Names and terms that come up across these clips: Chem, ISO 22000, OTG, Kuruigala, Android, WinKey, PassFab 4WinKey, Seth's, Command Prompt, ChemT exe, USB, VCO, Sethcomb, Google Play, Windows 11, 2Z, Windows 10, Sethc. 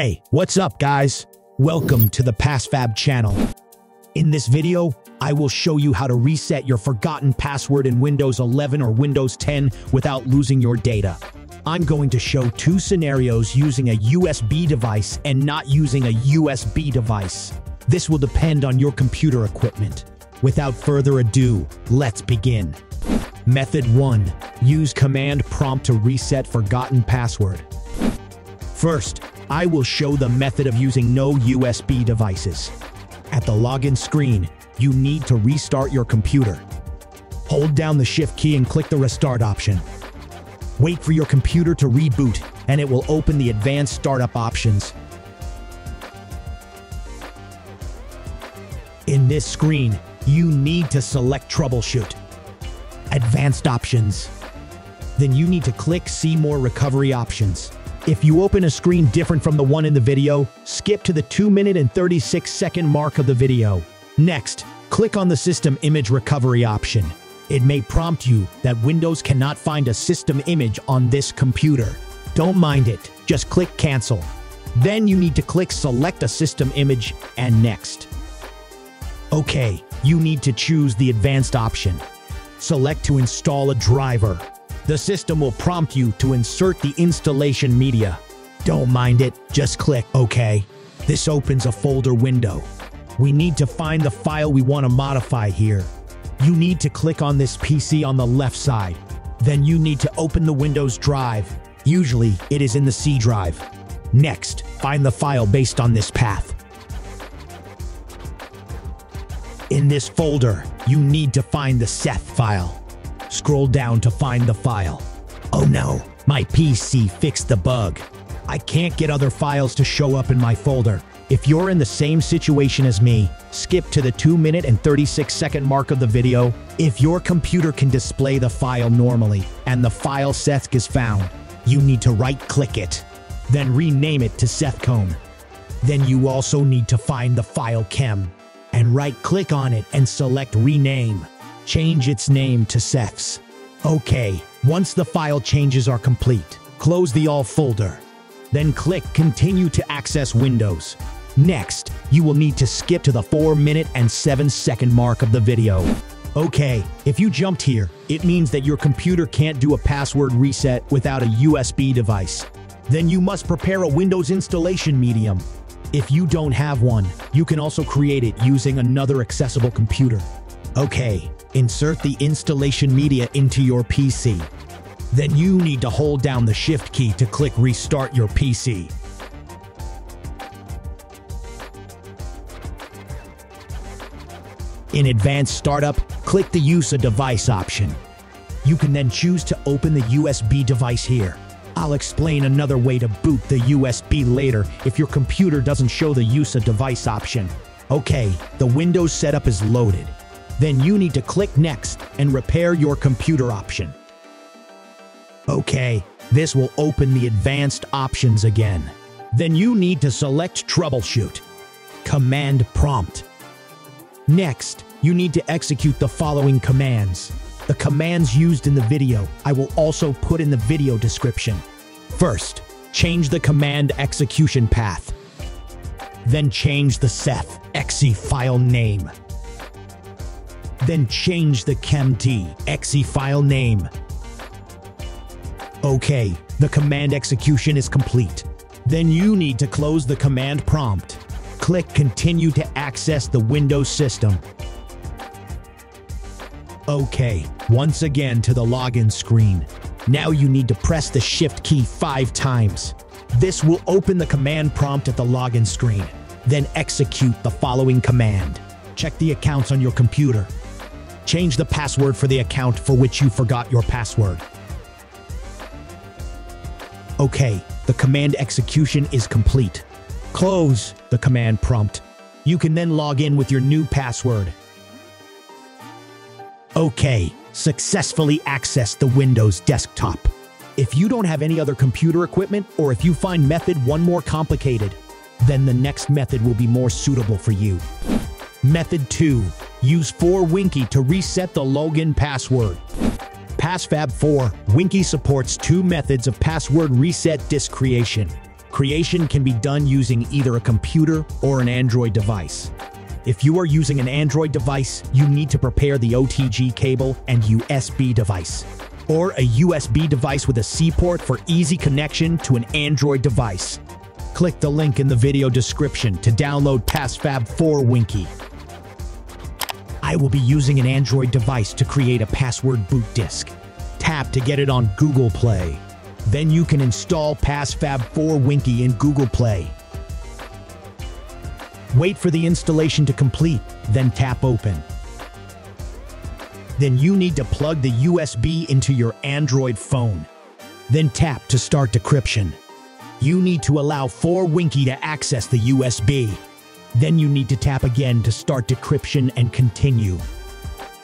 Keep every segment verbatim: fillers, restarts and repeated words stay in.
Hey, what's up guys? Welcome to the PassFab channel. In this video, I will show you how to reset your forgotten password in Windows eleven or Windows ten without losing your data. I'm going to show two scenarios using a U S B device and not using a U S B device. This will depend on your computer equipment. Without further ado, let's begin. Method one. Use Command Prompt to reset forgotten password. First, I will show the method of using no U S B devices. At the login screen, you need to restart your computer. Hold down the Shift key and click the Restart option. Wait for your computer to reboot, and it will open the advanced startup options. In this screen, you need to select Troubleshoot. Advanced options. Then you need to click See More Recovery Options. If you open a screen different from the one in the video, skip to the two minute and thirty-six second mark of the video. Next, click on the System Image Recovery option. It may prompt you that Windows cannot find a system image on this computer. Don't mind it, just click Cancel. Then you need to click Select a System Image and Next. Okay, you need to choose the Advanced option. Select to install a driver. The system will prompt you to insert the installation media. Don't mind it, just click OK. This opens a folder window. We need to find the file we want to modify here. You need to click on this P C on the left side. Then you need to open the Windows drive. Usually, it is in the C drive. Next, find the file based on this path. In this folder, you need to find the Seth file. Scroll down to find the file. Oh no, my P C fixed the bug. I can't get other files to show up in my folder. If you're in the same situation as me, skip to the two minute and thirty-six second mark of the video. If your computer can display the file normally and the file Sethc is found, you need to right-click it, then rename it to Sethcomb. Then you also need to find the file Chem and right-click on it and select Rename. Change its name to Seth's. Okay, once the file changes are complete, close the All folder. Then click Continue to access Windows. Next, you will need to skip to the four minute and seven second mark of the video. Okay, if you jumped here, it means that your computer can't do a password reset without a U S B device. Then you must prepare a Windows installation medium. If you don't have one, you can also create it using another accessible computer. Okay, insert the installation media into your P C. Then you need to hold down the Shift key to click Restart your P C. In Advanced Startup, click the Use a Device option. You can then choose to open the U S B device here. I'll explain another way to boot the U S B later if your computer doesn't show the Use a Device option. Okay, the Windows setup is loaded. Then you need to click Next and Repair your computer option. Okay, this will open the advanced options again. Then you need to select Troubleshoot. Command Prompt. Next, you need to execute the following commands. The commands used in the video, I will also put in the video description. First, change the command execution path. Then change the Sethc exe file name. Then change the ChemT exe file name. Okay, the command execution is complete. Then you need to close the command prompt. Click Continue to access the Windows system. Okay, once again to the login screen. Now you need to press the Shift key five times. This will open the command prompt at the login screen. Then execute the following command. Check the accounts on your computer. Change the password for the account for which you forgot your password. Okay, the command execution is complete. Close the command prompt. You can then log in with your new password. Okay, successfully access the Windows desktop. If you don't have any other computer equipment, or if you find method one more complicated, then the next method will be more suitable for you. Method two. Use four WinKey to reset the login password. PassFab four WinKey supports two methods of password reset disk creation. Creation can be done using either a computer or an Android device. If you are using an Android device, you need to prepare the O T G cable and U S B device, or a U S B device with a C port for easy connection to an Android device. Click the link in the video description to download PassFab four WinKey. I will be using an Android device to create a password boot disk. Tap to get it on Google Play. Then you can install PassFab four WinKey in Google Play. Wait for the installation to complete, then tap Open. Then you need to plug the U S B into your Android phone. Then tap to start decryption. You need to allow four WinKey to access the U S B. Then you need to tap again to start decryption and continue.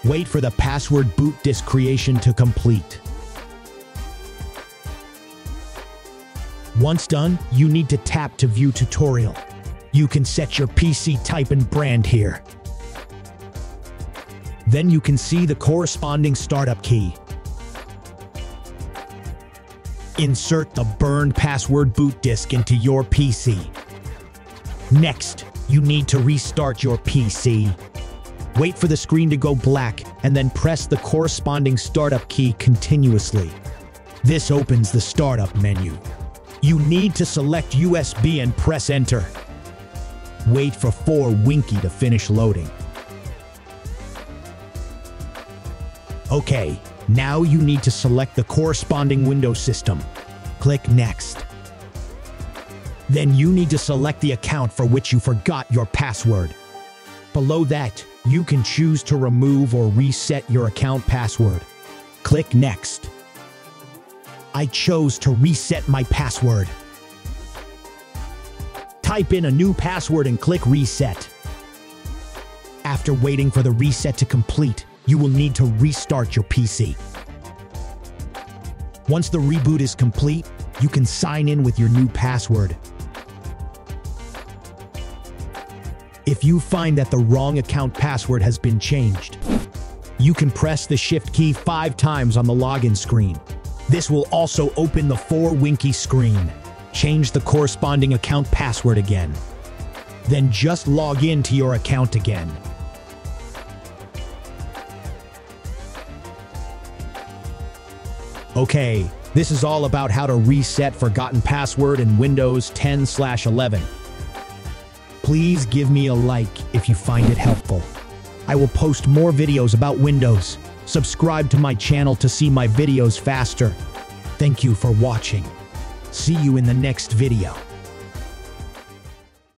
Wait for the password boot disk creation to complete. Once done, you need to tap to view tutorial. You can set your P C type and brand here. Then you can see the corresponding startup key. Insert the burned password boot disk into your P C. Next, you need to restart your P C. Wait for the screen to go black and then press the corresponding startup key continuously. This opens the startup menu. You need to select U S B and press enter. Wait for four WinKey to finish loading. Okay, now you need to select the corresponding Windows system. Click Next. Then you need to select the account for which you forgot your password. Below that, you can choose to remove or reset your account password. Click Next. I chose to reset my password. Type in a new password and click Reset. After waiting for the reset to complete, you will need to restart your P C. Once the reboot is complete, you can sign in with your new password. If you find that the wrong account password has been changed, you can press the Shift key five times on the login screen. This will also open the four WinKey screen. Change the corresponding account password again. Then just log in to your account again. Okay, this is all about how to reset forgotten password in Windows ten slash eleven. Please give me a like if you find it helpful. I will post more videos about Windows. Subscribe to my channel to see my videos faster. Thank you for watching. See you in the next video.